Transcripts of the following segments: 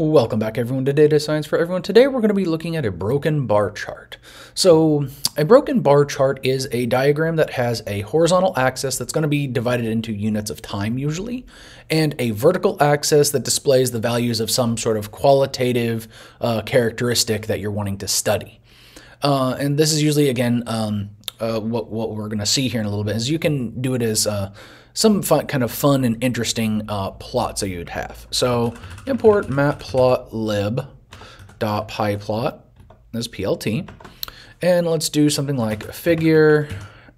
Welcome back everyone to Data Science for Everyone. Today we're going to be looking at a broken bar chart. So a broken bar chart is a diagram that has a horizontal axis that's going to be divided into units of time usually, and a vertical axis that displays the values of some sort of qualitative characteristic that you're wanting to study. And this is usually, again, what we're going to see here in a little bit is you can do it as some kind of fun and interesting plots that you would have. So import matplotlib.pyplot as plt, and let's do something like figure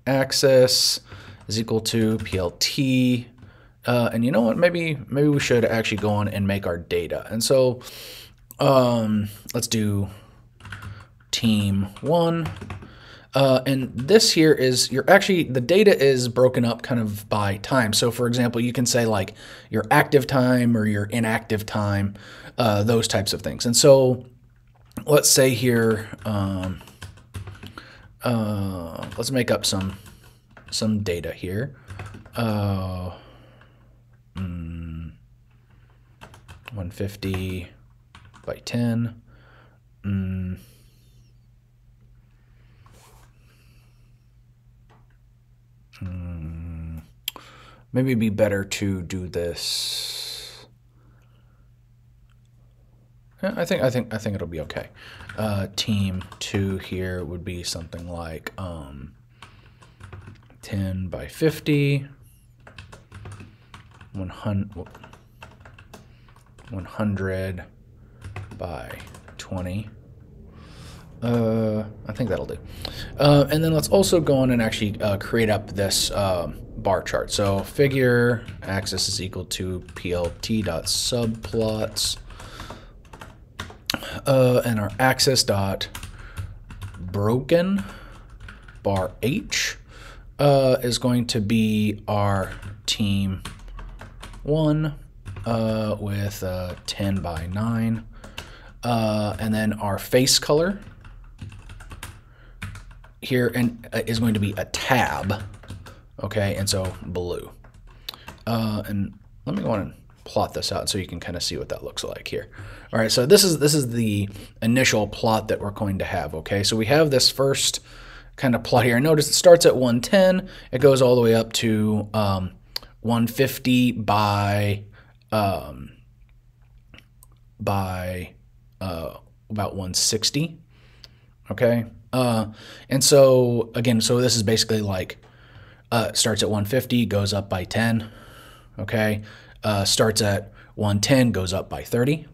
axis is equal to plt. And you know what? Maybe we should actually go on and make our data. And so let's do team one. And this here is the data is broken up kind of by time. So for example, you can say like your active time or your inactive time, those types of things. And so let's say here, let's make up some data here. Mm, 150 by 10. Maybe it'd be better to do this. Yeah, I think it'll be okay. Team two here would be something like 10 by 50, 100 by 20. I think that'll do. And then let's also go on and actually create up this bar chart. So figure axis is equal to plt.subplots, and our axis dot broken bar h is going to be our team one with 10 by 9, and then our face color here and is going to be a tab, okay, and so blue. And let me go on and plot this out so you can kind of see what that looks like here. All right, so this is the initial plot that we're going to have, okay? So we have this first kind of plot here. Notice it starts at 110, it goes all the way up to 150 by about 160, okay? And so again, so this is basically like starts at 150, goes up by 10, okay? Starts at 110, goes up by 30,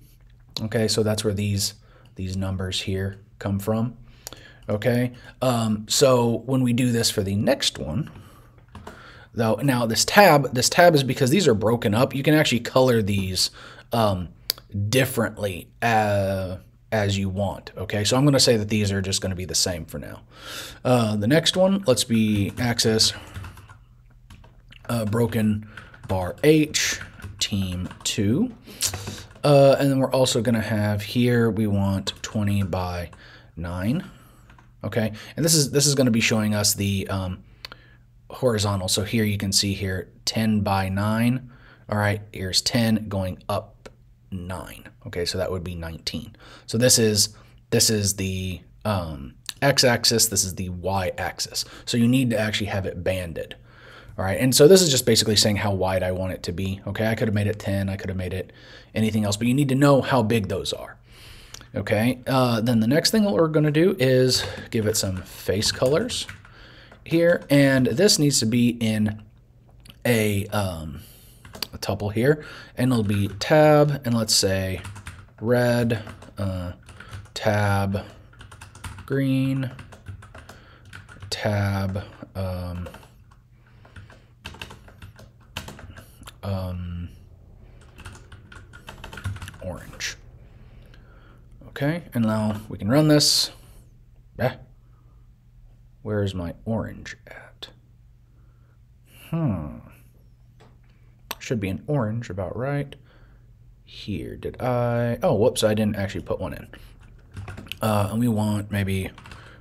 okay? So that's where these numbers here come from, okay? So when we do this for the next one, though, now this tab is because these are broken up. You can actually color these differently as you want, okay? So I'm going to say that these are just going to be the same for now. The next one, let's be axis broken bar h, team 2, and then we're also going to have here, we want 20 by 9, okay? And this is going to be showing us the horizontal. So here you can see here 10 by 9, all right? Here's 10 going up 9, okay? So that would be 19. So this is the x-axis, this is the y-axis, so you need to actually have it banded, all right? And so this is just basically saying how wide I want it to be, okay? I could have made it 10, I could have made it anything else, but you need to know how big those are, okay? Then the next thing that we're going to do is give it some face colors here, and this needs to be in a tuple here, and it'll be tab, and let's say red, tab green, tab orange, okay? And now we can run this. Where's my orange at? Should be an orange about right here. Oh, whoops, I didn't actually put one in. And we want maybe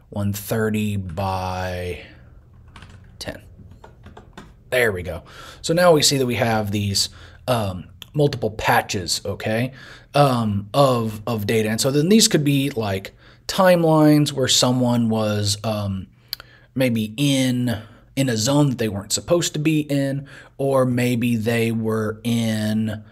130 by 10. There we go. So now we see that we have these multiple patches, okay, of data. And so then these could be like timelines where someone was maybe in a zone that they weren't supposed to be in, or maybe they were in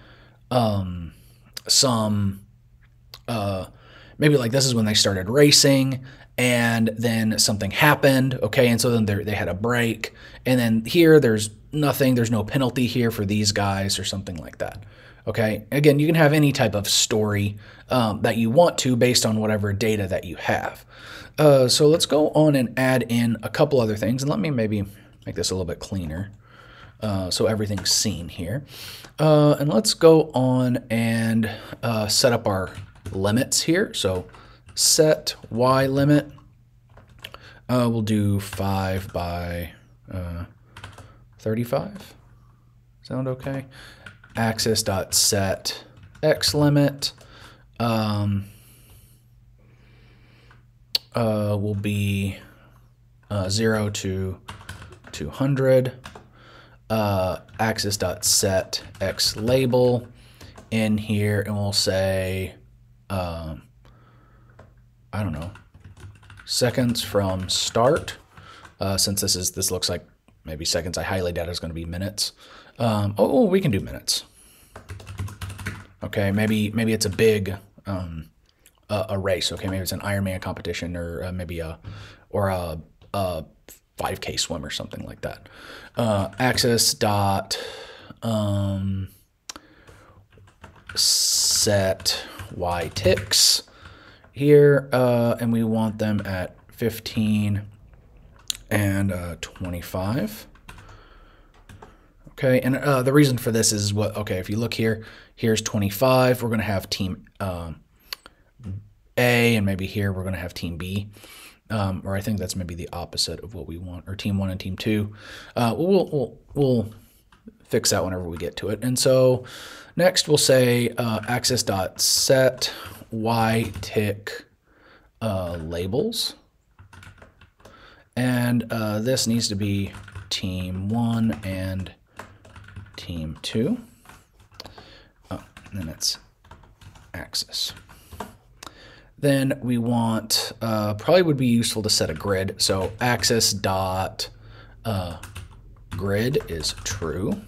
maybe like this is when they started racing and then something happened, okay, and so then they had a break, and then here there's nothing, there's no penalty here for these guys or something like that, okay? Again, you can have any type of story that you want to based on whatever data that you have. So let's go on and add in a couple other things, and let me maybe make this a little bit cleaner so everything's seen here. And let's go on and set up our limits here. So set Y limit, we'll do 5 by 35. Sound okay? Axis.set X limit will be 0 to 200. Axis.set X label in here, and we'll say, I don't know, seconds from start, since this looks like maybe seconds. I highlighted out is going to be minutes. Oh, we can do minutes. Okay, maybe it's a big a race. Okay, maybe it's an Ironman competition, or maybe a 5K swim or something like that. Axis dot set Y ticks here, and we want them at 15 and 25. Okay, and the reason for this is what, okay, if you look here, here's 25. We're going to have team A, and maybe here we're going to have team B. Or I think that's maybe the opposite of what we want, or team 1 and team 2. We'll fix that whenever we get to it. And so next we'll say axis.set Y tick labels. And this needs to be team 1 and team 2. Oh, and then it's axis. Then we want, probably would be useful to set a grid. So axis dot grid is true.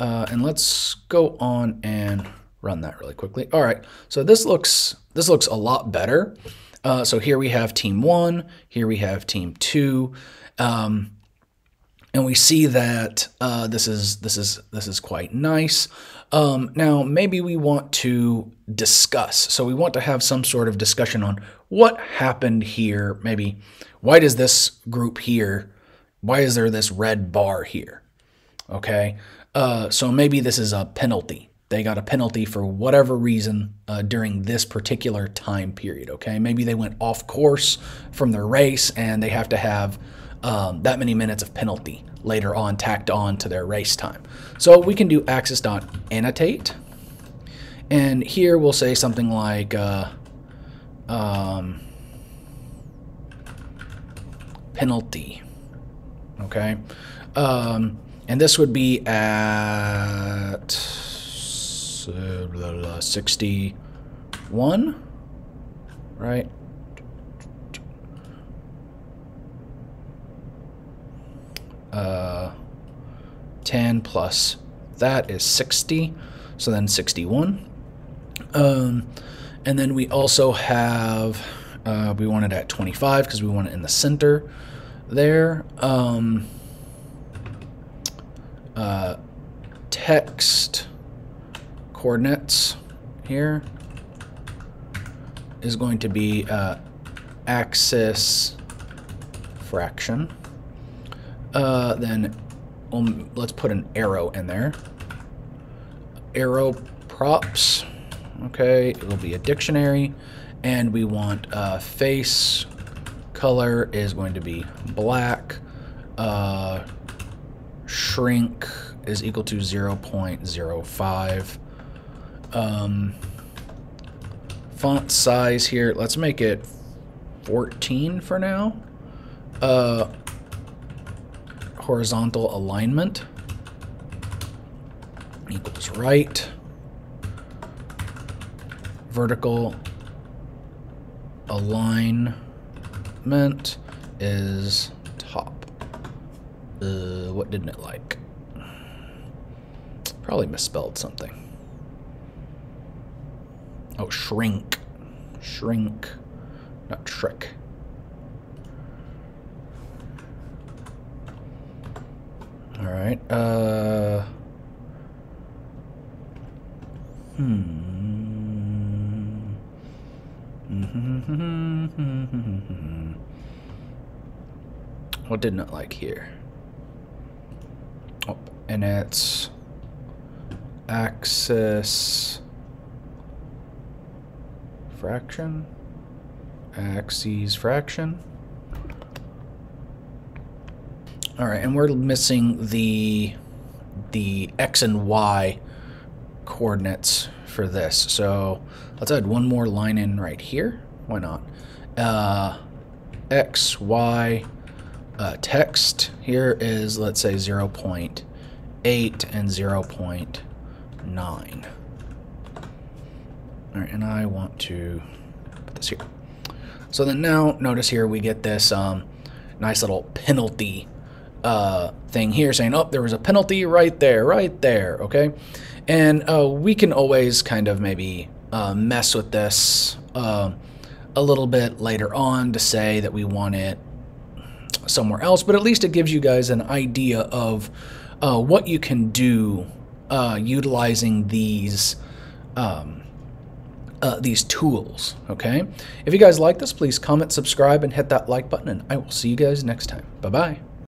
And let's go on and run that really quickly. All right, so this looks a lot better. So here we have team 1, here we have team 2, and we see that this is quite nice. Now maybe we want to discuss. So we want to have some sort of discussion on what happened here. Maybe why does this group here? Why is there this red bar here? Okay, so maybe this is a penalty. They got a penalty for whatever reason during this particular time period, okay? Maybe they went off course from their race and they have to have that many minutes of penalty later on tacked on to their race time. So we can do axis.annotate. And here we'll say something like penalty, okay? And this would be at 61, right? Ten plus that is 60, so then 61. And then we also have we want it at 25 because we want it in the center there. Text coordinates here is going to be axis fraction. Then let's put an arrow in there. Arrow props. Okay, it will be a dictionary, and we want face color is going to be black. Shrink is equal to 0.05. Font size here, let's make it 14 for now. Horizontal alignment. Let me put this right. Vertical alignment is top. What didn't it like? Probably misspelled something. Oh, shrink. Shrink, not trick. All right. What didn't it like here? Oh, and it's axis fraction, axes fraction. All right, and we're missing the x and y coordinates for this. So let's add one more line in right here. Why not? X, y, text here is, let's say, 0.8 and 0.9. All right, and I want to put this here. So then now notice here we get this nice little penalty thing here saying, oh, there was a penalty right there, right there, okay? And we can always kind of maybe mess with this a little bit later on to say that we want it somewhere else, but at least it gives you guys an idea of what you can do utilizing these tools, okay? If you guys like this, please comment, subscribe, and hit that like button, and I will see you guys next time. Bye-bye.